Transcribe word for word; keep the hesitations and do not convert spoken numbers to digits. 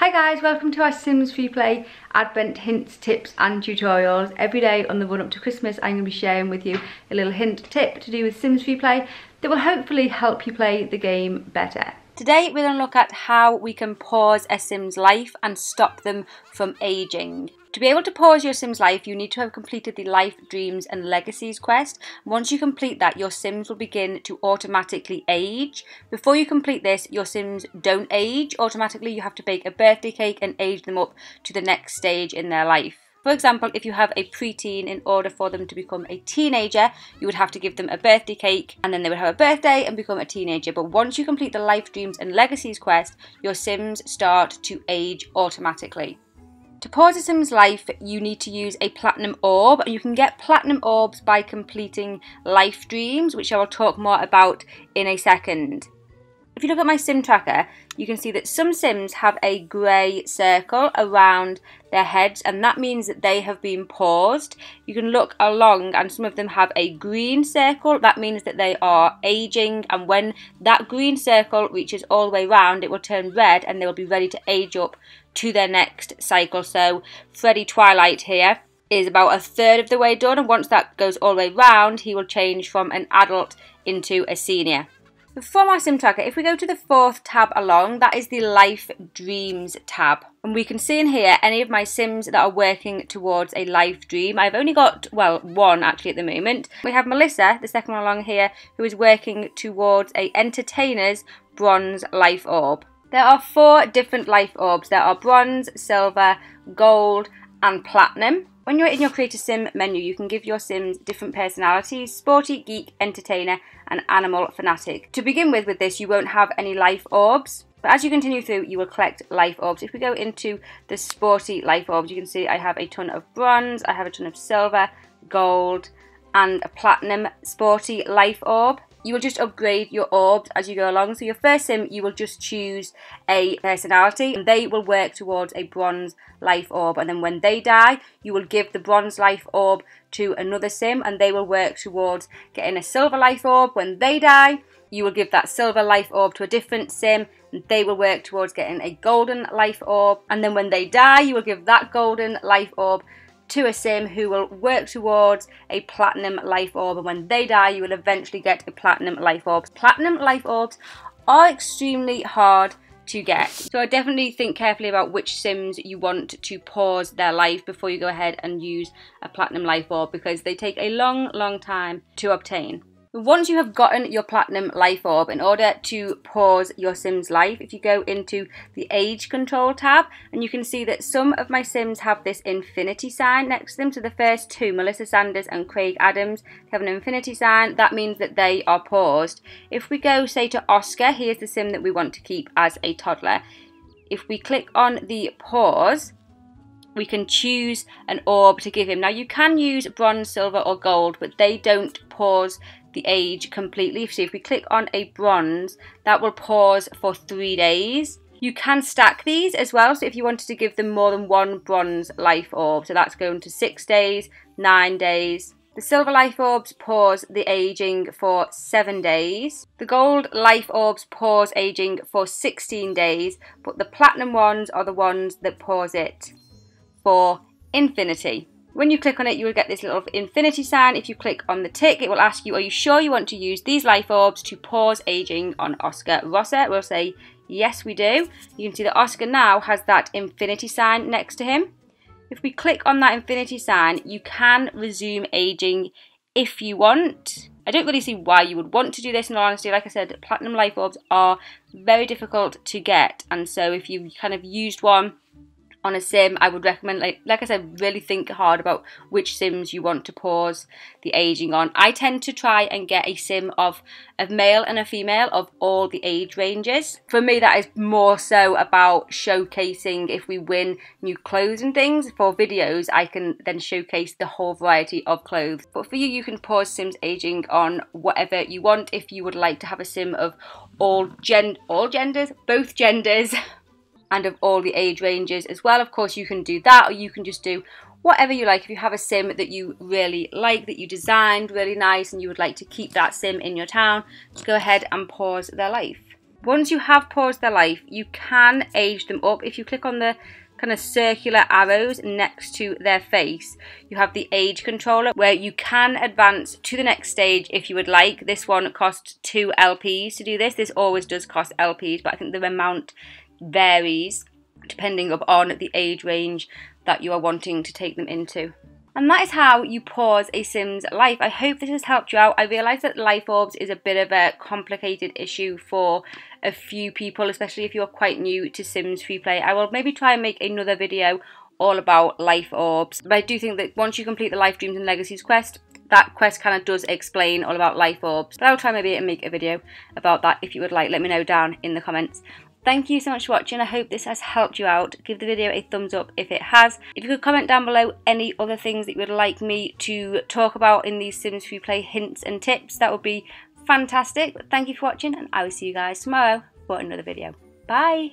Hi guys, welcome to our Sims FreePlay Advent hints, tips and tutorials. Every day on the run up to Christmas I'm going to be sharing with you a little hint tip to do with Sims FreePlay that will hopefully help you play the game better. Today we're going to look at how we can pause a Sim's life and stop them from aging. To be able to pause your Sim's life, you need to have completed the Life Dreams and Legacies quest. Once you complete that, your Sims will begin to automatically age. Before you complete this, your Sims don't age automatically. You have to bake a birthday cake and age them up to the next stage in their life. For example, if you have a preteen, in order for them to become a teenager, you would have to give them a birthday cake and then they would have a birthday and become a teenager. But once you complete the Life Dreams and Legacies quest, your Sims start to age automatically. To pause a Sim's life, you need to use a Platinum Orb, and you can get Platinum Orbs by completing Life Dreams, which I will talk more about in a second. If you look at my Sim tracker, you can see that some Sims have a grey circle around their heads, and that means that they have been paused. You can look along and some of them have a green circle. That means that they are aging, and when that green circle reaches all the way round, it will turn red and they will be ready to age up to their next cycle. So Freddie Twilight here is about a third of the way done, and once that goes all the way round, he will change from an adult into a senior. From our Sim tracker, if we go to the fourth tab along, that is the Life Dreams tab. And we can see in here any of my Sims that are working towards a life dream. I've only got, well, one actually at the moment. We have Melissa, the second one along here, who is working towards a entertainer's bronze life orb. There are four different life orbs. There are bronze, silver, gold and platinum. When you're in your Create a Sim menu, you can give your Sims different personalities: sporty, geek, entertainer and animal fanatic. To begin with, with this, you won't have any life orbs, but as you continue through, you will collect life orbs. If we go into the sporty life orbs, you can see I have a ton of bronze, I have a ton of silver, gold and a platinum sporty life orb. You will just upgrade your orbs as you go along. So your first Sim, you will just choose a personality and they will work towards a bronze life orb. And then when they die, you will give the bronze life orb to another Sim and they will work towards getting a silver life orb. When they die, you will give that silver life orb to a different Sim and they will work towards getting a golden life orb. And then when they die, you will give that golden life orb to a Sim who will work towards a platinum life orb, and when they die you will eventually get a platinum life orb. Platinum life orbs are extremely hard to get, so I definitely think carefully about which Sims you want to pause their life before you go ahead and use a platinum life orb, because they take a long long time to obtain. Once you have gotten your platinum life orb, in order to pause your Sim's life, if you go into the age control tab, and you can see that some of my Sims have this infinity sign next to them. So the first two, Melissa Sanders and Craig Adams, have an infinity sign. That means that they are paused. If we go, say, to Oscar, he is the Sim that we want to keep as a toddler. If we click on the pause, we can choose an orb to give him. Now you can use bronze, silver or gold, but they don't pause the age completely. So if we click on a bronze, that will pause for three days. You can stack these as well, so if you wanted to give them more than one bronze life orb, so that's going to six days, nine days. The silver life orbs pause the aging for seven days. The gold life orbs pause aging for sixteen days, but the platinum ones are the ones that pause it for infinity. When you click on it, you will get this little infinity sign. If you click on the tick, it will ask you, are you sure you want to use these life orbs to pause aging on Oscar Rossett? We'll say, yes, we do. You can see that Oscar now has that infinity sign next to him. If we click on that infinity sign, you can resume aging if you want. I don't really see why you would want to do this, in all honesty. Like I said, platinum life orbs are very difficult to get. And so if you kind of used one on a Sim, I would recommend, like, like I said, really think hard about which Sims you want to pause the aging on. I tend to try and get a Sim of a male and a female of all the age ranges. For me, that is more so about showcasing. If we win new clothes and things for videos, I can then showcase the whole variety of clothes. But for you, you can pause Sims aging on whatever you want. If you would like to have a Sim of all gen- all genders, both genders, and of all the age ranges as well, of course you can do that, or you can just do whatever you like. If you have a Sim that you really like, that you designed really nice, and you would like to keep that Sim in your town, go ahead and pause their life. Once you have paused their life, you can age them up. If you click on the kind of circular arrows next to their face, you have the age controller where you can advance to the next stage if you would like. This one costs two L Ps to do this. This always does cost L Ps, but I think the amount varies depending upon the age range that you are wanting to take them into. And that is how you pause a Sim's life. I hope this has helped you out. I realise that life orbs is a bit of a complicated issue for a few people, especially if you're quite new to Sims FreePlay. I will maybe try and make another video all about life orbs. But I do think that once you complete the Life Dreams and Legacies quest, that quest kind of does explain all about life orbs. But I'll try maybe and make a video about that if you would like. Let me know down in the comments. Thank you so much for watching. I hope this has helped you out. Give the video a thumbs up if it has. If you could comment down below any other things that you would like me to talk about in these Sims FreePlay hints and tips, that would be fantastic. But thank you for watching, and I will see you guys tomorrow for another video. Bye!